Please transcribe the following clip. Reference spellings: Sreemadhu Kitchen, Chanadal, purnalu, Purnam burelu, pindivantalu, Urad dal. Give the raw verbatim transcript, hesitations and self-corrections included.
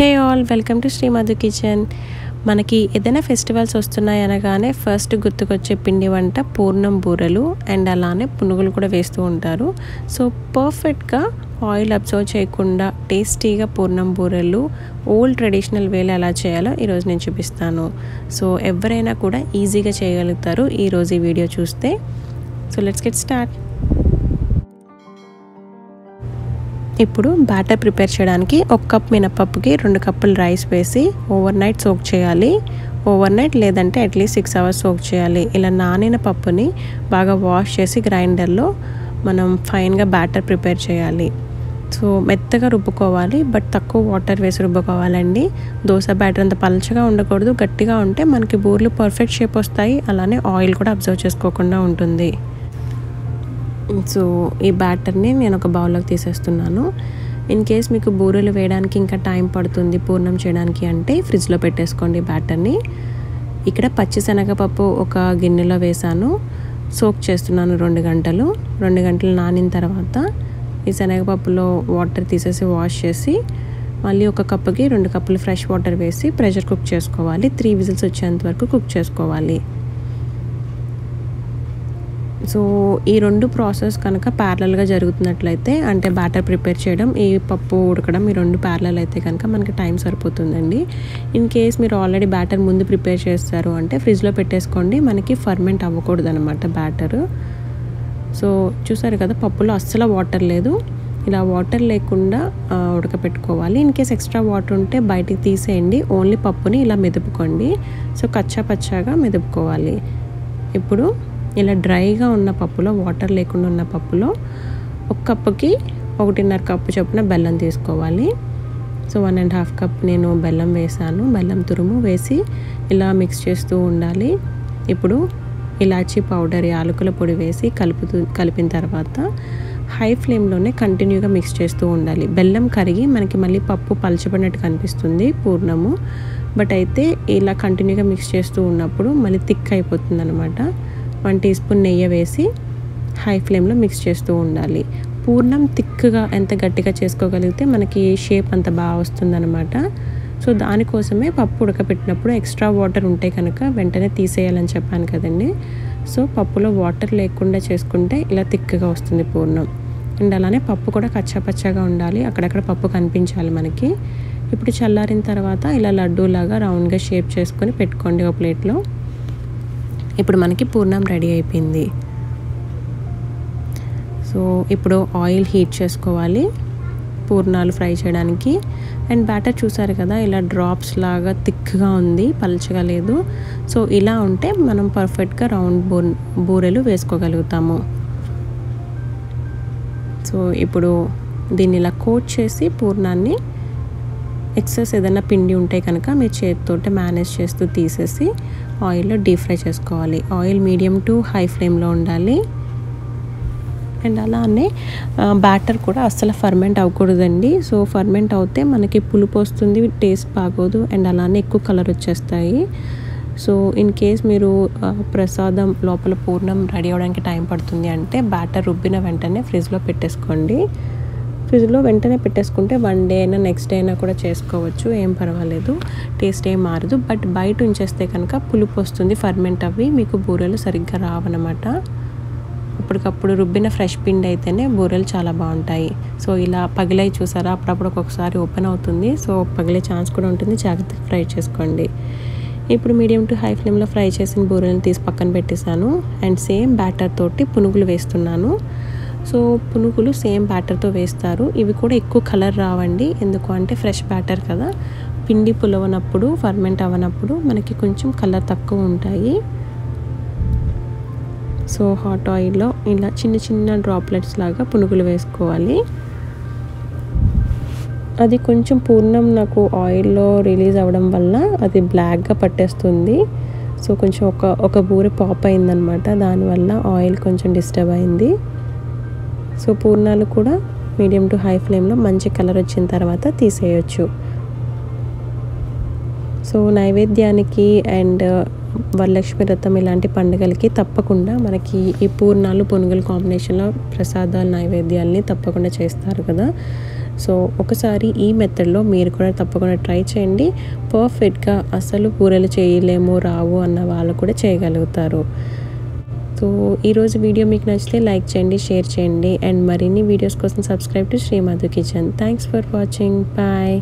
Hey all, welcome to Sreemadhu Kitchen. మనకి ఏదైనా festivals వస్తున్నాయి అనగానే ఫస్ట్ గుర్తుకొచ్చే పిండి వంట పూర్ణం బూరెలు అండ్ అలానే పునుగులు కూడా వేస్తూ ఉంటారు. సో పర్ఫెక్ట్గా ఆయిల్ అబ్జర్వ్ చేయకుండా టేస్టీగా పూర్ణం బూరెలు ఓల్డ్ ట్రెడిషనల్ వేలో ఎలా చేయాలో ఈరోజు నేను చూపిస్తాను. సో ఎవరైనా కూడా ఈజీగా చేయగలుగుతారు ఈరోజు ఈ వీడియో చూస్తే. So let's get start. ఇప్పుడు బ్యాటర్ ప్రిపేర్ చేయడానికి ఒక కప్ మినపప్పుకి రెండు కప్పులు రైస్ వేసి ఓవర్ నైట్ సోక్ చేయాలి. ఓవర్ నైట్ లేదంటే అట్లీస్ట్ సిక్స్ అవర్స్ సోక్ చేయాలి. ఇలా నానిన పప్పుని బాగా వాష్ చేసి గ్రైండర్లో మనం ఫైన్గా బ్యాటర్ ప్రిపేర్ చేయాలి. సో మెత్తగా రుబ్బుకోవాలి, బట్ తక్కువ వాటర్ వేసి రుబ్బుకోవాలండి. దోశ బ్యాటర్ అంత పలచగా ఉండకూడదు, గట్టిగా ఉంటే మనకి బూరెలు పర్ఫెక్ట్ షేప్ వస్తాయి. అలానే ఆయిల్ కూడా అబ్జర్వ్ చేసుకోకుండా ఉంటుంది. సో ఈ బ్యాటర్ని నేను ఒక బౌల్లోకి తీసేస్తున్నాను. ఇన్ కేస్ మీకు బూరెలు వేయడానికి ఇంకా టైం పడుతుంది పూర్ణం చేయడానికి అంటే ఫ్రిడ్జ్లో పెట్టేసుకోండి బ్యాటర్ని. ఇక్కడ పచ్చిశనగపప్పు ఒక గిన్నెలో వేసాను, సోక్ చేస్తున్నాను రెండు గంటలు. రెండు గంటలు నానిన తర్వాత ఈ శనగపప్పులో వాటర్ తీసేసి వాష్ చేసి మళ్ళీ ఒక కప్పుకి రెండు కప్పులు ఫ్రెష్ వాటర్ వేసి ప్రెషర్ కుక్ చేసుకోవాలి. త్రీ విజిల్స్ వచ్చేంత వరకు కుక్ చేసుకోవాలి. సో ఈ రెండు ప్రాసెస్ కనుక ప్యారలల్గా జరుగుతున్నట్లయితే, అంటే బ్యాటర్ ప్రిపేర్ చేయడం, ఈ పప్పు ఉడకడం, ఈ రెండు ప్యారలల్ అయితే కనుక మనకి టైం సరిపోతుందండి. ఇన్ కేస్ మీరు ఆల్రెడీ బ్యాటర్ ముందు ప్రిపేర్ చేస్తారు అంటే ఫ్రిడ్జ్లో పెట్టేసుకోండి, మనకి ఫర్మెంట్ అవ్వకూడదు అనమాట బ్యాటరు. సో చూసారు కదా, పప్పులో అస్సలు వాటర్ లేదు. ఇలా వాటర్ లేకుండా ఉడకపెట్టుకోవాలి. ఇన్ కేస్ ఎక్స్ట్రా వాటర్ ఉంటే బయటికి తీసేయండి, ఓన్లీ పప్పుని ఇలా మెదుపుకోండి. సో కచ్చా పచ్చాగా మెదుపుకోవాలి. ఇప్పుడు ఇలా డ్రైగా ఉన్న పప్పులో, వాటర్ లేకుండా ఉన్న పప్పులో ఒక కప్పుకి ఒకటిన్నర కప్పు చొప్పున బెల్లం తీసుకోవాలి. So one and half cup నేను బెల్లం వేసాను. బెల్లం తురుము వేసి ఇలా మిక్స్ చేస్తూ ఉండాలి. ఇప్పుడు ఇలాచీ పౌడర్, యాలకుల పొడి వేసి కలుపుతూ కలిపిన తర్వాత హై ఫ్లేమ్లోనే కంటిన్యూగా మిక్స్ చేస్తూ ఉండాలి. బెల్లం కరిగి మనకి మళ్ళీ పప్పు పలచబడినట్టు కనిపిస్తుంది పూర్ణము, బట్ అయితే ఇలా కంటిన్యూగా మిక్స్ చేస్తూ ఉన్నప్పుడు మళ్ళీ థిక్ అయిపోతుంది అనమాట. వన్ టీ స్పూన్ నెయ్యి వేసి హై ఫ్లేమ్లో మిక్స్ చేస్తూ ఉండాలి. పూర్ణం థిక్గా ఎంత గట్టిగా చేసుకోగలిగితే మనకి షేప్ అంత బాగా వస్తుందన్నమాట. సో దానికోసమే పప్పు ఉడకపెట్టినప్పుడు ఎక్స్ట్రా వాటర్ ఉంటే కనుక వెంటనే తీసేయాలని చెప్పాను కదండి. సో పప్పులో వాటర్ లేకుండా చేసుకుంటే ఇలా థిక్గా వస్తుంది పూర్ణం. అండ్ అలానే పప్పు కూడా కచ్చాపచ్చాగా ఉండాలి, అక్కడక్కడ పప్పు కనిపించాలి మనకి. ఇప్పుడు చల్లారిన తర్వాత ఇలా లడ్డూలాగా రౌండ్గా షేప్ చేసుకొని పెట్టుకోండి ఒక ప్లేట్లో. ఇప్పుడు మనకి పూర్ణం రెడీ అయిపోయింది. సో ఇప్పుడు ఆయిల్ హీట్ చేసుకోవాలి పూర్ణాలు ఫ్రై చేయడానికి. అండ్ బ్యాటర్ చూసారు కదా, ఇలా డ్రాప్స్ లాగా థిక్గా ఉంది, పలచగా లేదు. సో ఇలా ఉంటే మనం పర్ఫెక్ట్గా రౌండ్ బూ బూరెలు వేసుకోగలుగుతాము. సో ఇప్పుడు దీన్ని ఇలా కోట్ చేసి పూర్ణాన్ని ఎక్సెస్ ఏదైనా పిండి ఉంటే కనుక మీరు చేతితోటే మేనేజ్ చేస్తూ తీసేసి ఆయిల్లో డీప్ ఫ్రై చేసుకోవాలి. ఆయిల్ మీడియం టు హై ఫ్లేమ్లో ఉండాలి. అండ్ అలానే బ్యాటర్ కూడా అస్సలు ఫర్మెంట్ అవ్వకూడదండి. సో ఫర్మెంట్ అవుతే మనకి పులుపు వస్తుంది, టేస్ట్ బాగోదు, అండ్ అలానే ఎక్కువ కలర్ వచ్చేస్తాయి. సో ఇన్ కేస్ మీరు ప్రసాదం లోపల పూర్ణం రెడీ అవ్వడానికి టైం పడుతుంది అంటే బ్యాటర్ రుబ్బిన వెంటనే ఫ్రిడ్జ్లో పెట్టేసుకోండి. ఫ్రిడ్జ్లో వెంటనే పెట్టేసుకుంటే వన్ డే అయినా నెక్స్ట్ డే అయినా కూడా చేసుకోవచ్చు, ఏం పర్వాలేదు, టేస్ట్ ఏం మారదు. బట్ బయట ఉంచేస్తే కనుక పులుపు వస్తుంది, ఫర్మెంట్ అవి మీకు బూరెలు సరిగ్గా రావన్నమాట. అప్పటికప్పుడు రుబ్బిన ఫ్రెష్ పిండి అయితేనే బూరెలు చాలా బాగుంటాయి. సో ఇలా పగిలై చూసారా, అప్పుడప్పుడు ఒక్కొక్కసారి ఓపెన్ అవుతుంది, సో పగిలే ఛాన్స్ కూడా ఉంటుంది, జాగ్రత్తగా ఫ్రై చేసుకోండి. ఇప్పుడు మీడియం టు హై ఫ్లేమ్లో ఫ్రై చేసిన బూరెలను తీసి పక్కన పెట్టేశాను. అండ్ సేమ్ బ్యాటర్ తోటి పునుగులు వేస్తున్నాను. సో పునుగులు సేమ్ బ్యాటర్తో వేస్తారు. ఇవి కూడా ఎక్కువ కలర్ రావండి, ఎందుకు అంటే ఫ్రెష్ బ్యాటర్ కదా. పిండి పులవనప్పుడు, ఫర్మెంట్ అవ్వనప్పుడు మనకి కొంచెం కలర్ తక్కువ ఉంటాయి. సో హాట్ ఆయిల్లో ఇలా చిన్న చిన్న డ్రాప్లెట్స్ లాగా పునుగులు వేసుకోవాలి. అది కొంచెం పూర్ణం నాకు ఆయిల్లో రిలీజ్ అవ్వడం వల్ల అది బ్లాక్గా పట్టేస్తుంది. సో కొంచెం ఒక ఒక బూరె పాప్ అయిందనమాట, దానివల్ల ఆయిల్ కొంచెం డిస్టర్బ్ అయింది. సో పూర్ణాలు కూడా మీడియం టు హై ఫ్లేమ్లో మంచి కలర్ వచ్చిన తర్వాత తీసేయచ్చు. సో నైవేద్యానికి అండ్ వరలక్ష్మి వ్రతం ఇలాంటి పండుగలకి తప్పకుండా మనకి ఈ పూర్ణాలు పునుగుల కాంబినేషన్లో ప్రసాదాలు నైవేద్యాలని తప్పకుండా చేస్తారు కదా. So, ఒకసారి ఈ మెథడ్ లో మీరు కూడా తప్పకుండా ట్రై చేయండి. పర్ఫెక్ట్ గా అసలు పూరలు చేయలేమో రావు అన్న వాళ్ళు కూడా చేయగలుగుతారు. సో ఈ రోజు వీడియో మీకు నచ్చితే లైక్ చేయండి, షేర్ చేయండి అండ్ మరిన్ని వీడియోస్ కోసం subscribe to Srimadhu kitchen. Thanks for watching. By.